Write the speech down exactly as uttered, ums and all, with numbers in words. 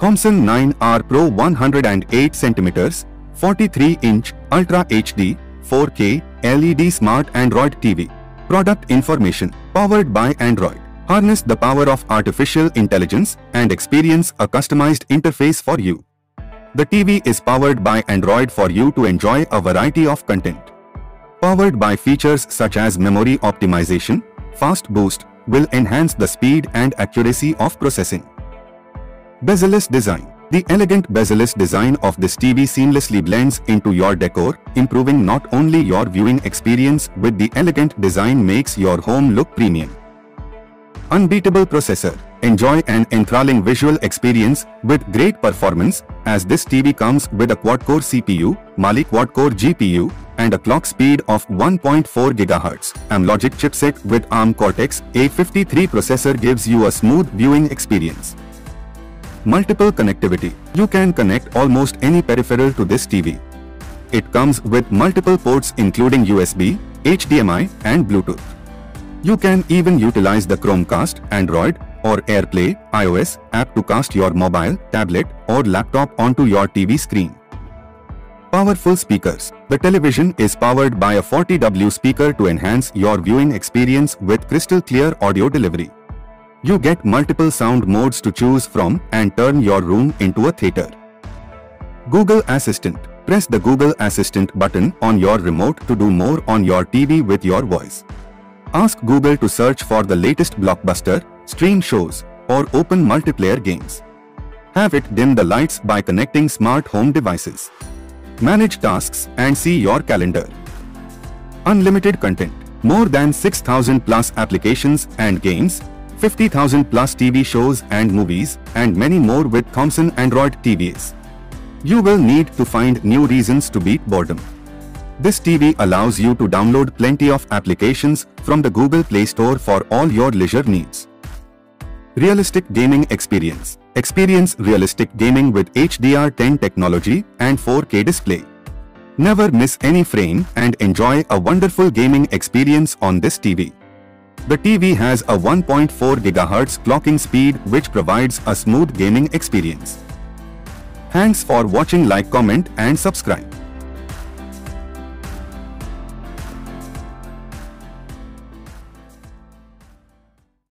Thomson nine R PRO one hundred eight centimeters, forty-three inch, Ultra H D, four K, L E D Smart Android T V. Product information. Powered by Android. Harness the power of artificial intelligence and experience a customized interface for you. The T V is powered by Android for you to enjoy a variety of content. Powered by features such as memory optimization, fast boost will enhance the speed and accuracy of processing. Bezel-less design. The elegant bezel-less design of this T V seamlessly blends into your decor, improving not only your viewing experience with the elegant design makes your home look premium. Unbeatable processor. Enjoy an enthralling visual experience with great performance, as this T V comes with a quad-core C P U, Mali quad-core G P U, and a clock speed of one point four gigahertz. AmLogic chipset with ARM Cortex A fifty-three processor gives you a smooth viewing experience. Multiple connectivity. You can connect almost any peripheral to this T V. It comes with multiple ports including U S B, H D M I, and Bluetooth. You can even utilize the Chromecast, Android, or AirPlay, iOS app to cast your mobile, tablet, or laptop onto your T V screen. Powerful speakers. The television is powered by a forty watt speaker to enhance your viewing experience with crystal clear audio delivery. You get multiple sound modes to choose from and turn your room into a theater. Google Assistant. Press the Google Assistant button on your remote to do more on your T V with your voice. Ask Google to search for the latest blockbuster, stream shows, or open multiplayer games. Have it dim the lights by connecting smart home devices. Manage tasks and see your calendar. Unlimited content. More than six thousand plus applications and games, fifty thousand plus T V shows and movies, and many more with Thomson Android T Vs. You will need to find new reasons to beat boredom. This T V allows you to download plenty of applications from the Google Play Store for all your leisure needs. Realistic gaming experience. Experience realistic gaming with H D R ten technology and four K display. Never miss any frame and enjoy a wonderful gaming experience on this T V. The T V has a one point four gigahertz clocking speed which provides a smooth gaming experience. Thanks for watching. Like, comment and subscribe.